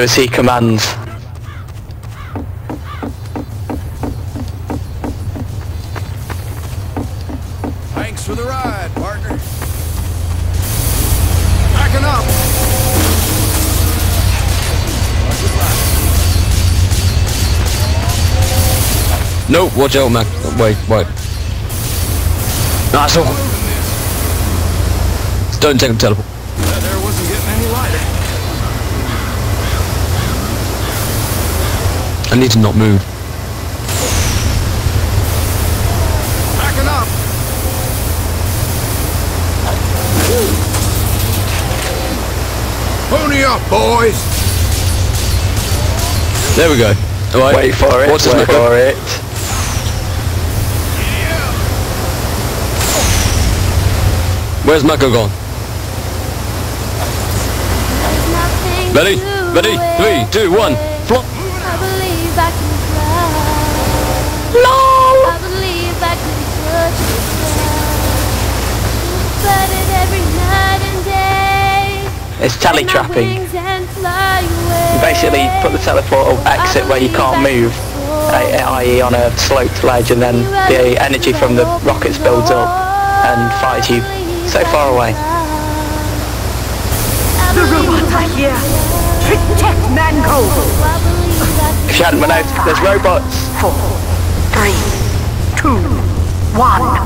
accuracy commands. Thanks for the ride, partner. Backing up. No, watch out, Mac. Wait. Nice one. Don't take a teleport. There wasn't getting any lighter. I need to not move. Backing up. Pony up, boys. There we go. All right. Wait for it. Wait for it. Where's Mako gone? Ready? 3, 2, 1. Flop. I believe I could touch the ground, but it every night and day. It's tele-trapping. Basically, put the teleportal exit where you can't move, i.e. on a sloped ledge, and then the energy from the rockets builds up and fires you so far away. The robots are here! Protect Mangold! If you hadn't been out, there's robots! 4, 3, 2, 1.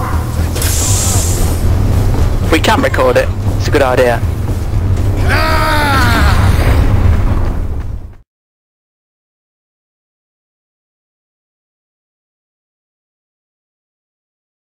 We can record it. It's a good idea.